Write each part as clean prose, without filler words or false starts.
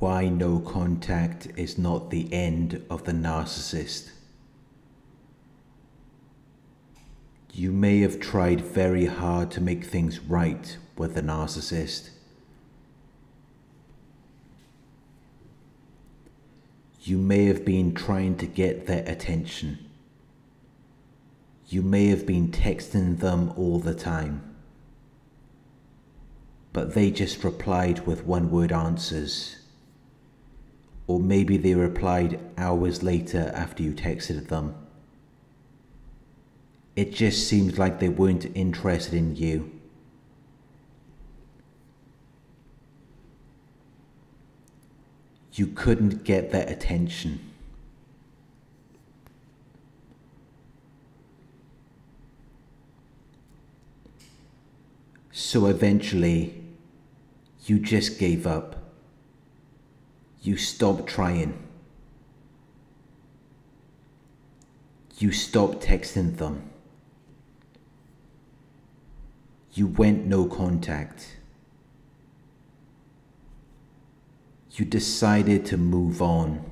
Why no contact is not the end of the narcissist. You may have tried very hard to make things right with the narcissist. You may have been trying to get their attention. You may have been texting them all the time, but they just replied with one-word answers. Or maybe they replied hours later after you texted them. It just seemed like they weren't interested in you. You couldn't get their attention. So eventually, you just gave up. You stopped trying. You stopped texting them. You went no contact. You decided to move on.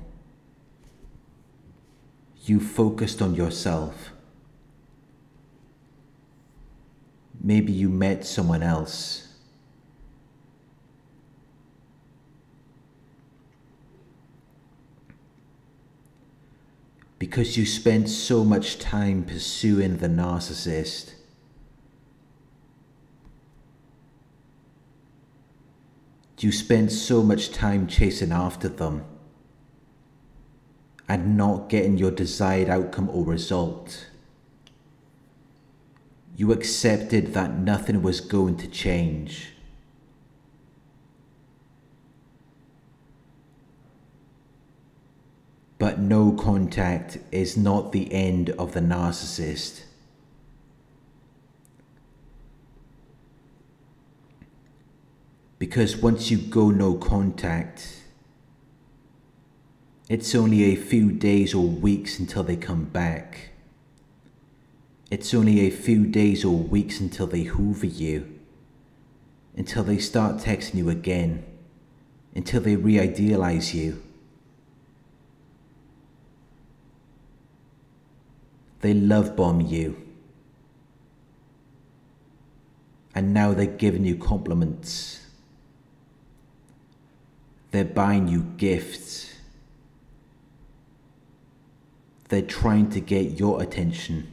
You focused on yourself. Maybe you met someone else. Because you spent so much time pursuing the narcissist, you spent so much time chasing after them and not getting your desired outcome or result. You accepted that nothing was going to change. But no contact is not the end of the narcissist. Because once you go no contact, it's only a few days or weeks until they come back. It's only a few days or weeks until they hoover you, until they start texting you again, until they re-idealize you. They love bomb you. And now they're giving you compliments. They're buying you gifts. They're trying to get your attention,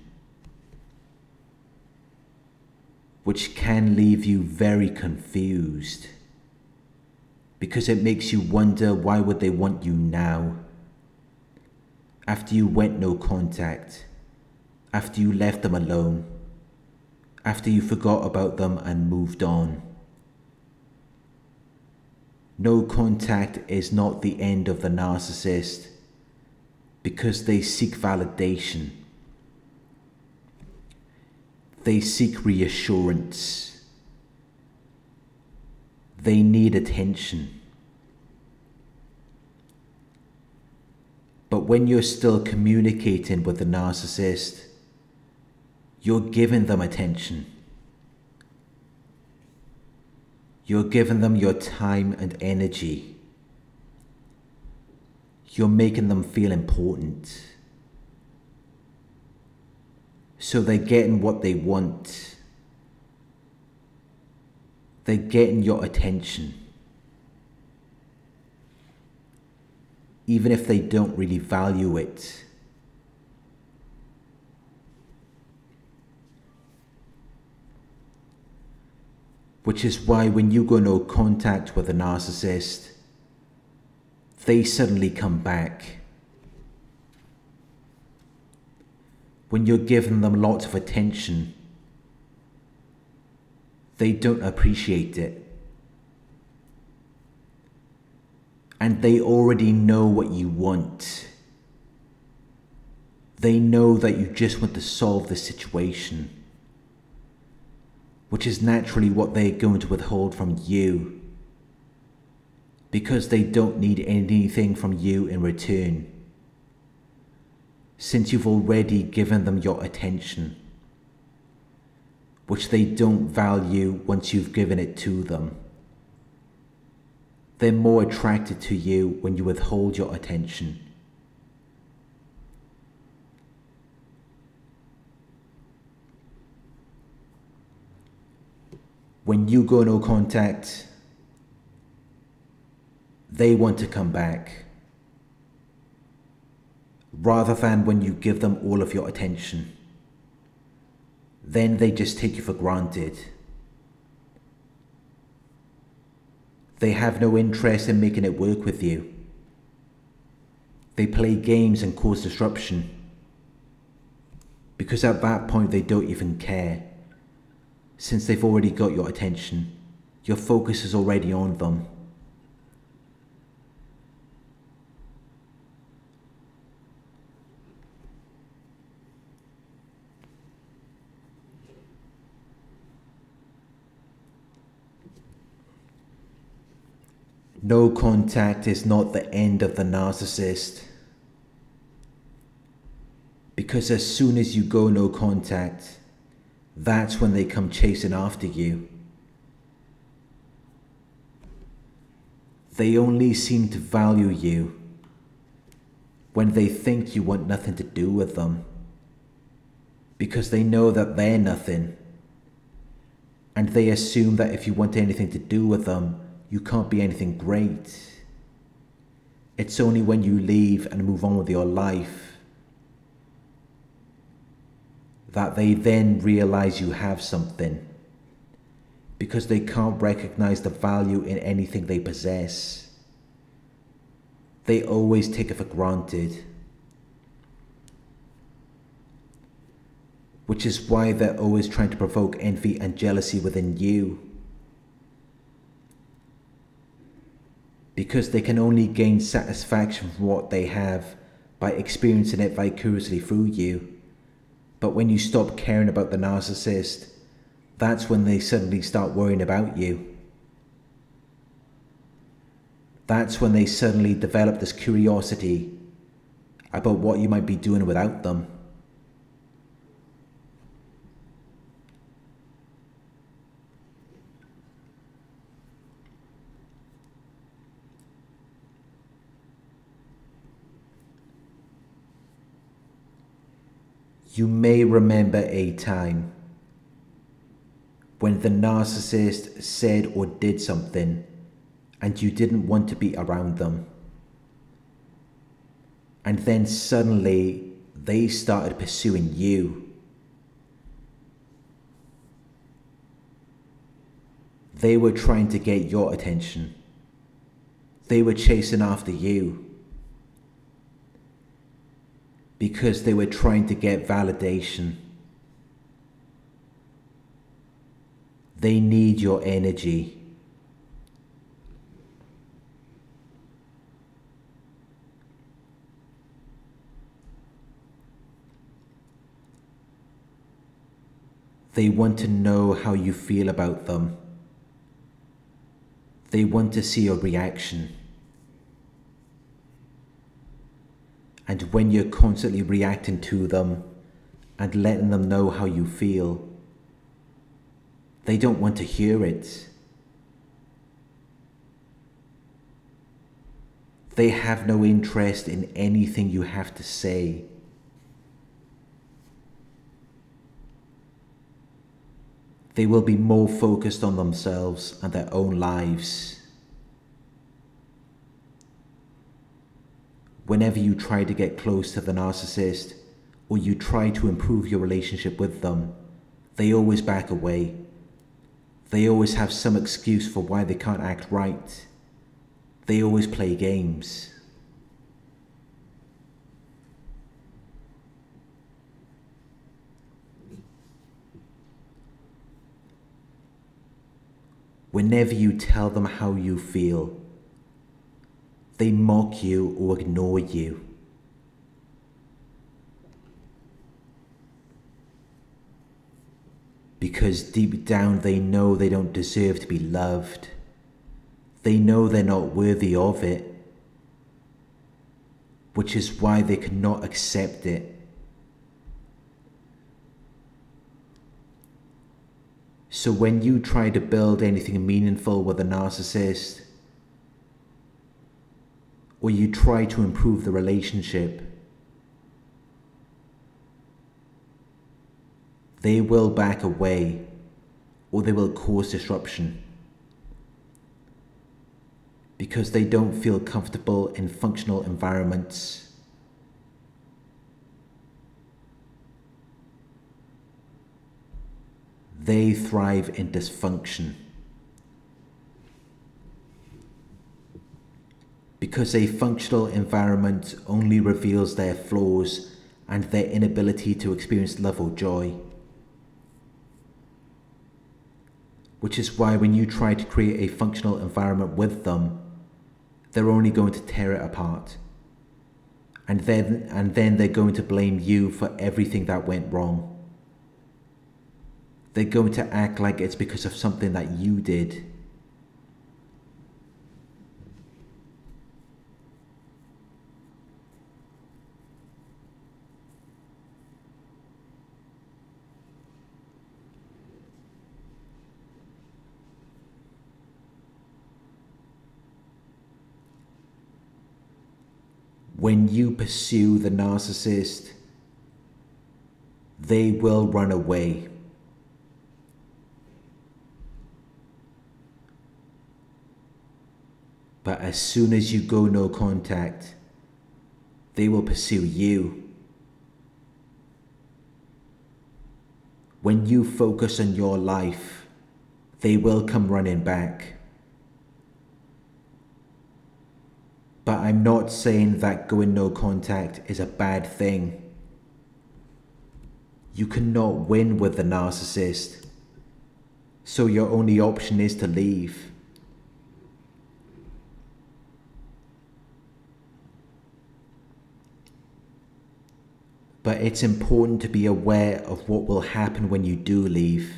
which can leave you very confused, because it makes you wonder, why would they want you now? After you went no contact, after you left them alone, after you forgot about them and moved on. No contact is not the end of the narcissist, because they seek validation. They seek reassurance. They need attention. But when you're still communicating with the narcissist, you're giving them attention. You're giving them your time and energy. You're making them feel important. So they're getting what they want. They're getting your attention, even if they don't really value it. Which is why when you go no contact with a narcissist, they suddenly come back. When you're giving them lots of attention, they don't appreciate it. And they already know what you want. They know that you just want to solve the situation, which is naturally what they're going to withhold from you, because they don't need anything from you in return, since you've already given them your attention, which they don't value once you've given it to them. They're more attracted to you when you withhold your attention. When you go no contact, they want to come back, rather than when you give them all of your attention. Then they just take you for granted. They have no interest in making it work with you. They play games and cause disruption, because at that point they don't even care, since they've already got your attention. Your focus is already on them. No contact is not the end of the narcissist, because as soon as you go no contact, that's when they come chasing after you. They only seem to value you when they think you want nothing to do with them, because they know that they're nothing, and they assume that if you want anything to do with them, you can't be anything great. It's only when you leave and move on with your life that they then realize you have something, because they can't recognize the value in anything they possess. They always take it for granted, which is why they're always trying to provoke envy and jealousy within you, because they can only gain satisfaction from what they have by experiencing it vicariously through you. But when you stop caring about the narcissist, that's when they suddenly start worrying about you. That's when they suddenly develop this curiosity about what you might be doing without them. You may remember a time when the narcissist said or did something and you didn't want to be around them. And then suddenly they started pursuing you. They were trying to get your attention. They were chasing after you, because they were trying to get validation. They need your energy. They want to know how you feel about them. They want to see your reaction. And when you're constantly reacting to them and letting them know how you feel, they don't want to hear it. They have no interest in anything you have to say. They will be more focused on themselves and their own lives. Whenever you try to get close to the narcissist, or you try to improve your relationship with them, they always back away. They always have some excuse for why they can't act right. They always play games. Whenever you tell them how you feel, they mock you or ignore you. Because deep down they know they don't deserve to be loved. They know they're not worthy of it, which is why they cannot accept it. So when you try to build anything meaningful with a narcissist, or you try to improve the relationship, they will back away, or they will cause disruption because they don't feel comfortable in functional environments. They thrive in dysfunction because a functional environment only reveals their flaws and their inability to experience love or joy. Which is why when you try to create a functional environment with them, they're only going to tear it apart. And then they're going to blame you for everything that went wrong. They're going to act like it's because of something that you did. When you pursue the narcissist, they will run away. But as soon as you go no contact, they will pursue you. When you focus on your life, they will come running back. But I'm not saying that going no contact is a bad thing. You cannot win with the narcissist, so your only option is to leave. But it's important to be aware of what will happen when you do leave.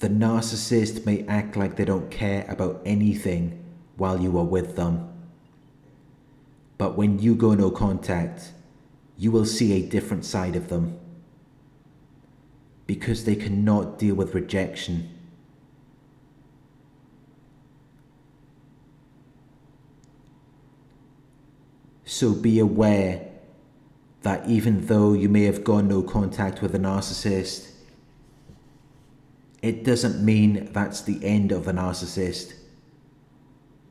The narcissist may act like they don't care about anything while you are with them. But when you go no contact, you will see a different side of them. Because they cannot deal with rejection. So be aware that even though you may have gone no contact with a narcissist, it doesn't mean that's the end of the narcissist.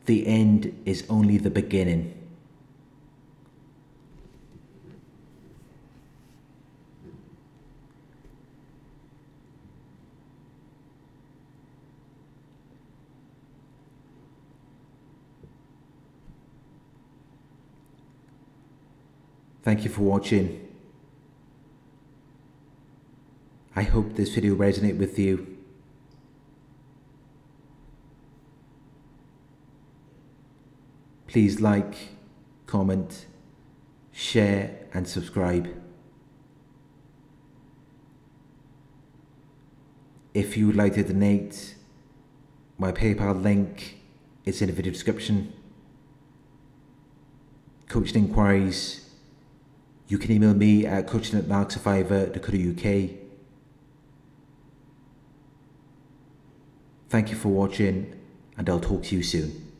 The end is only the beginning. Thank you for watching. I hope this video resonated with you. Please like, comment, share, and subscribe. If you would like to donate, my PayPal link is in the video description. Coaching inquiries, you can email me at coaching@narcsurvivor.co.uk. Thank you for watching, and I'll talk to you soon.